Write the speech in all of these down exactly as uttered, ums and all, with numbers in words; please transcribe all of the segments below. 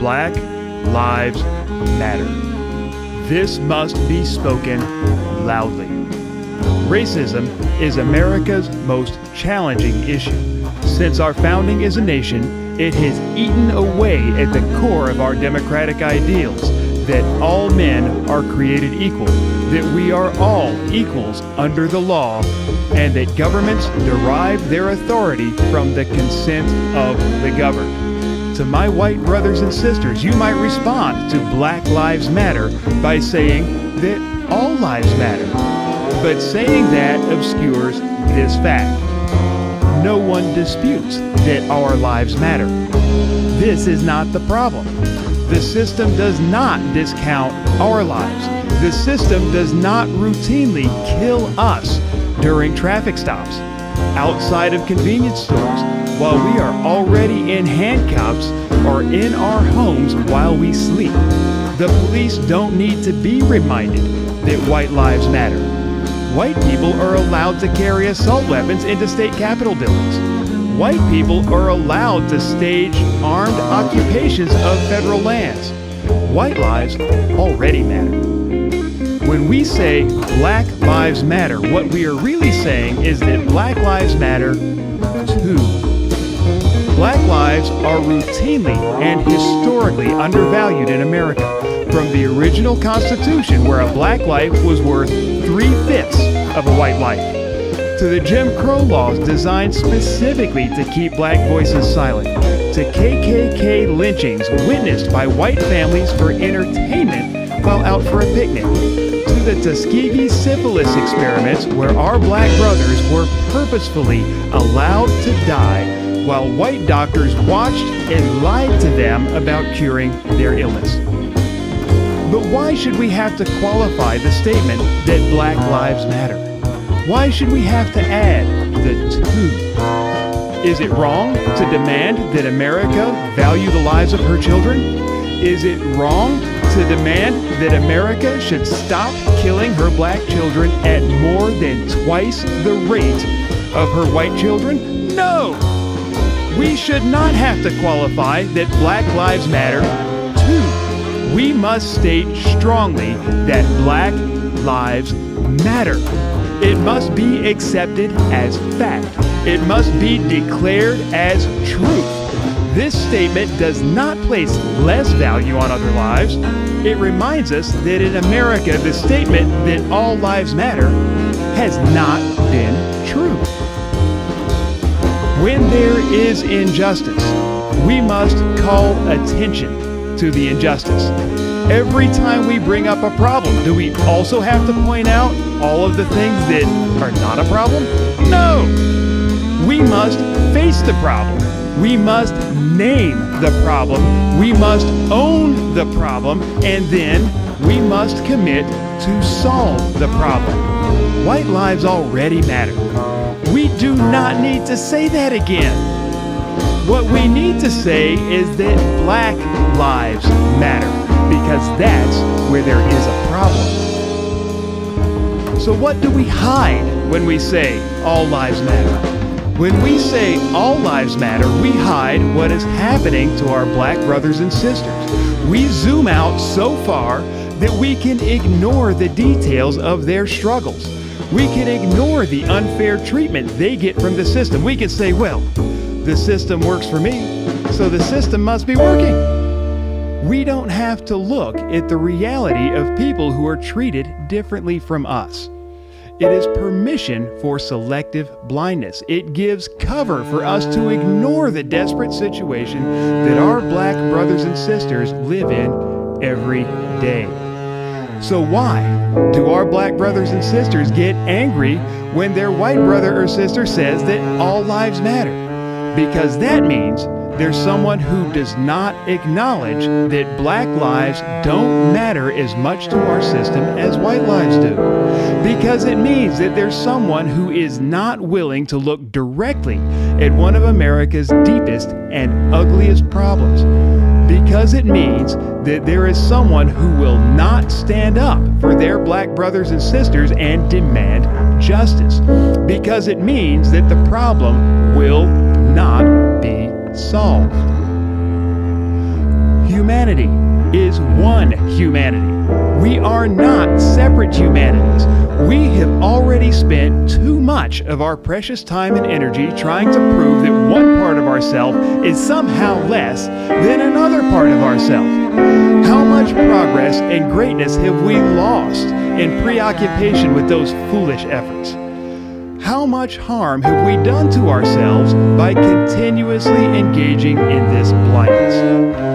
Black Lives Matter. This must be spoken loudly. Racism is America's most challenging issue. Since our founding as a nation, it has eaten away at the core of our democratic ideals, that all men are created equal, that we are all equals under the law, and that governments derive their authority from the consent of the governed. To my white brothers and sisters, you might respond to Black Lives Matter by saying that all lives matter. But saying that obscures this fact. No one disputes that our lives matter. This is not the problem. The system does not discount our lives. The system does not routinely kill us during traffic stops, outside of convenience stores, while we are already in handcuffs or in our homes while we sleep. The police don't need to be reminded that white lives matter. White people are allowed to carry assault weapons into state capitol buildings. White people are allowed to stage armed occupations of federal lands. White lives already matter. When we say Black Lives Matter, what we are really saying is that Black Lives Matter too. Black lives are routinely and historically undervalued in America. From the original Constitution, where a black life was worth three-fifths of a white life, to the Jim Crow laws designed specifically to keep black voices silent, to K K K lynchings witnessed by white families for entertainment while out for a picnic, to the Tuskegee syphilis experiments where our black brothers were purposefully allowed to die while white doctors watched and lied to them about curing their illness. But why should we have to qualify the statement that Black Lives Matter? Why should we have to add the two? Is it wrong to demand that America value the lives of her children? Is it wrong to demand that America should stop killing her black children at more than twice the rate of her white children? No! We should not have to qualify that Black Lives Matter too. We must state strongly that Black Lives Matter. It must be accepted as fact. It must be declared as truth. This statement does not place less value on other lives. It reminds us that in America, the statement that all lives matter has not been true. When there is injustice, we must call attention to the injustice. Every time we bring up a problem, do we also have to point out all of the things that are not a problem? No! We must face the problem. We must name the problem. We must own the problem. And then we must commit to solve the problem. White lives already matter. We do not need to say that again. What we need to say is that black lives matter, because that's where there is a problem. So what do we hide when we say all lives matter? When we say all lives matter, we hide what is happening to our black brothers and sisters. We zoom out so far that we can ignore the details of their struggles. We can ignore the unfair treatment they get from the system. We can say, well, the system works for me, so the system must be working. We don't have to look at the reality of people who are treated differently from us. It is permission for selective blindness. It gives cover for us to ignore the desperate situation that our black brothers and sisters live in every day. So why do our black brothers and sisters get angry when their white brother or sister says that all lives matter? Because that means there's someone who does not acknowledge that black lives don't matter as much to our system as white lives do. Because it means that there's someone who is not willing to look directly at one of America's deepest and ugliest problems. Because it means that there is someone who will not stand up for their black brothers and sisters and demand justice. Because it means that the problem will not be solved. humanity is one humanity. We are not separate humanities. We have already spent too much of our precious time and energy trying to prove that one part of ourself is somehow less than another part of ourself. How much progress and greatness have we lost in preoccupation with those foolish efforts? How much harm have we done to ourselves by continuously engaging in this blindness?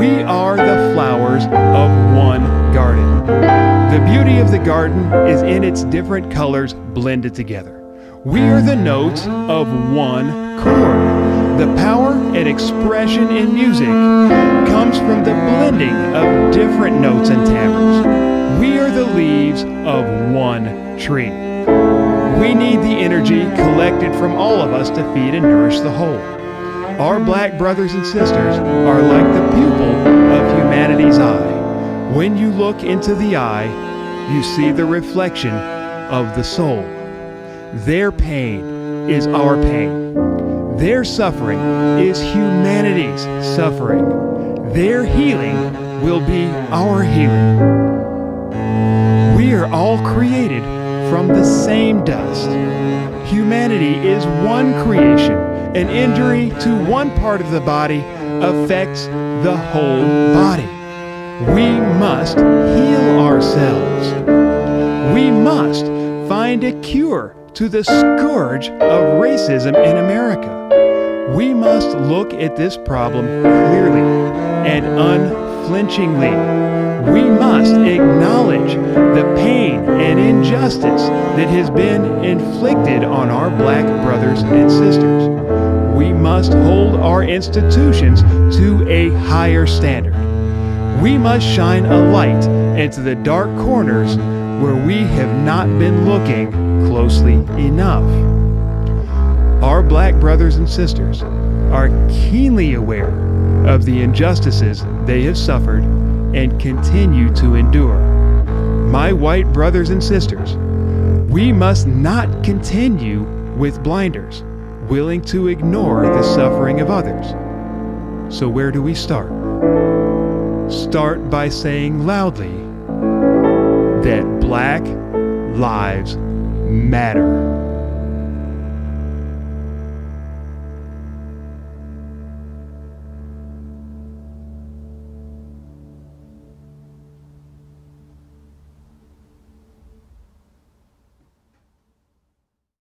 We are the flowers of one garden. The beauty of the garden is in its different colors blended together. We are the notes of one chord. The power and expression in music comes from the blending of different notes and timbres. We are the leaves of one tree. We need the energy collected from all of us to feed and nourish the whole. Our black brothers and sisters are like the pupil of humanity's eye. When you look into the eye, you see the reflection of the soul. Their pain is our pain. Their suffering is humanity's suffering. Their healing will be our healing. We are all created from the same dust. Humanity is one creation. An injury to one part of the body affects the whole body. We must heal ourselves. We must find a cure to the scourge of racism in America. We must look at this problem clearly and unflinchingly. We must acknowledge the pain and injustice that has been inflicted on our black brothers and sisters. We must hold our institutions to a higher standard. We must shine a light into the dark corners where we have not been looking closely enough. Our black brothers and sisters are keenly aware of the injustices they have suffered and continue to endure. My white brothers and sisters, we must not continue with blinders, willing to ignore the suffering of others. So where do we start? Start by saying loudly that black lives matter.